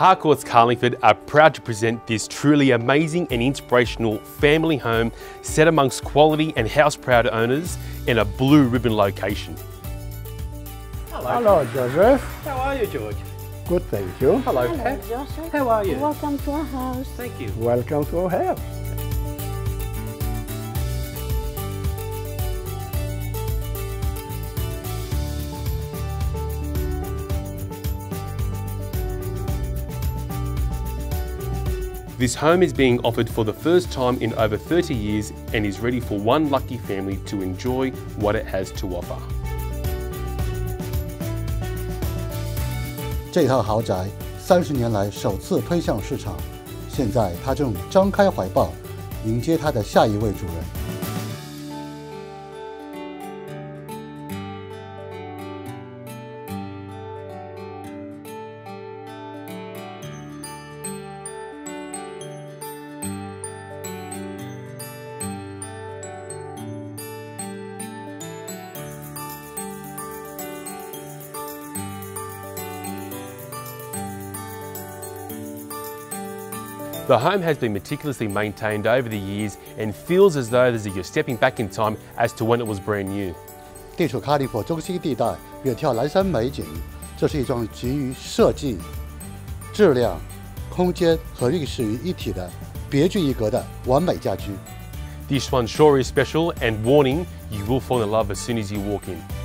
Harcourt's Carlingford are proud to present this truly amazing and inspirational family home set amongst quality and house-proud owners in a blue ribbon location. Hello, Joseph. How are you, George? Good, thank you. Hello, Pat. Joseph. How are you? Welcome to our house. Thank you. Welcome to our house. This home is being offered for the first time in over 30 years and is ready for one lucky family to enjoy what it has to offer. 这套豪宅30年来首次推向市场，现在它正张开怀抱，迎接它的下一位主人。The home has been meticulously maintained over the years and feels as though you're stepping back in time as to when it was brand new. 地处卡利佛中心地带，远眺蓝山美景，这是一幢集于设计、质量、空间和历史于一体的别具一格的完美家居。This one sure is special, and warning, you will fall in love as soon as you walk in.